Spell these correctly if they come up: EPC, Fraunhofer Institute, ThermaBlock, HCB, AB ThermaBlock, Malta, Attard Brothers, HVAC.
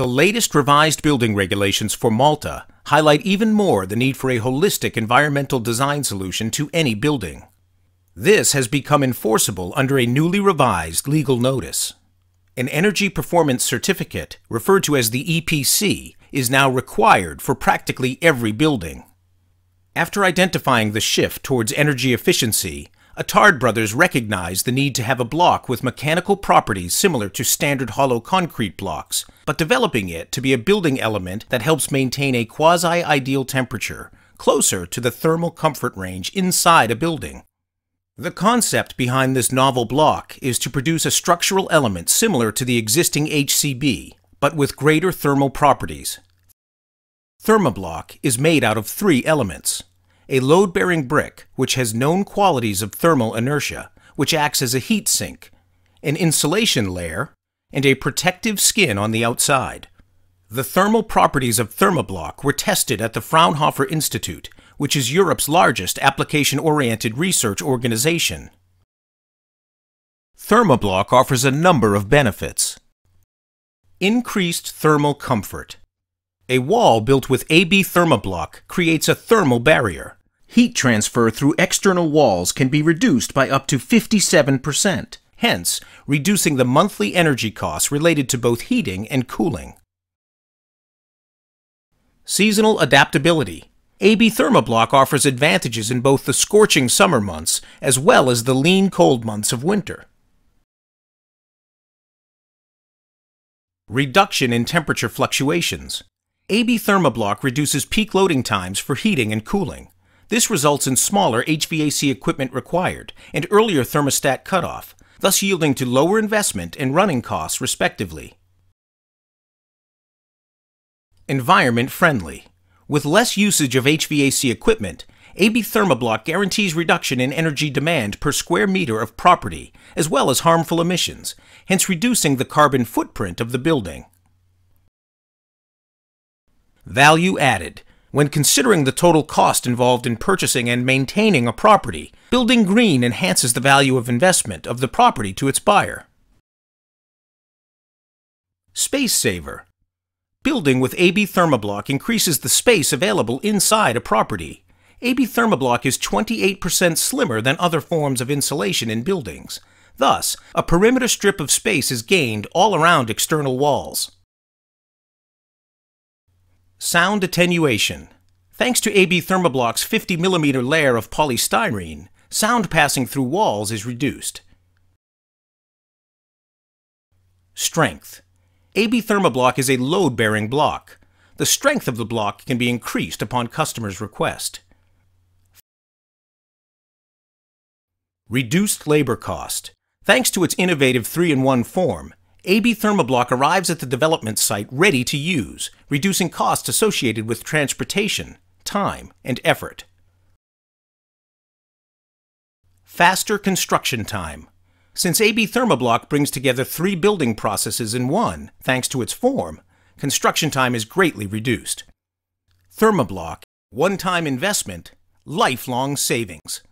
The latest revised building regulations for Malta highlight even more the need for a holistic environmental design solution to any building. This has become enforceable under a newly revised legal notice. An energy performance certificate, referred to as the EPC, is now required for practically every building. After identifying the shift towards energy efficiency, Attard Brothers recognized the need to have a block with mechanical properties similar to standard hollow concrete blocks, but developing it to be a building element that helps maintain a quasi-ideal temperature, closer to the thermal comfort range inside a building. The concept behind this novel block is to produce a structural element similar to the existing HCB, but with greater thermal properties. ThermaBlock is made out of three elements: a load-bearing brick, which has known qualities of thermal inertia, which acts as a heat sink, an insulation layer, and a protective skin on the outside. The thermal properties of ThermaBlock were tested at the Fraunhofer Institute, which is Europe's largest application-oriented research organization. ThermaBlock offers a number of benefits. Increased thermal comfort. A wall built with AB ThermaBlock creates a thermal barrier. Heat transfer through external walls can be reduced by up to 57%, hence reducing the monthly energy costs related to both heating and cooling. Seasonal adaptability. AB ThermaBlock offers advantages in both the scorching summer months as well as the lean cold months of winter. Reduction in temperature fluctuations. AB ThermaBlock reduces peak loading times for heating and cooling. This results in smaller HVAC equipment required and earlier thermostat cutoff, thus yielding to lower investment and running costs respectively. Environment friendly. With less usage of HVAC equipment, AB ThermaBlock guarantees reduction in energy demand per square meter of property, as well as harmful emissions, hence reducing the carbon footprint of the building. Value added. When considering the total cost involved in purchasing and maintaining a property, building green enhances the value of investment of the property to its buyer. Space saver. Building with AB ThermaBlock increases the space available inside a property. AB ThermaBlock is 28% slimmer than other forms of insulation in buildings. Thus, a perimeter strip of space is gained all around external walls. Sound attenuation. Thanks to AB ThermaBlock's 50mm layer of polystyrene, sound passing through walls is reduced. Strength. AB ThermaBlock is a load-bearing block. The strength of the block can be increased upon customer's request. Reduced labor cost. Thanks to its innovative 3-in-1 form, AB ThermaBlock arrives at the development site ready to use, reducing costs associated with transportation, time, and effort. Faster construction time. Since AB ThermaBlock brings together three building processes in one, thanks to its form, construction time is greatly reduced. ThermaBlock, one-time investment, lifelong savings.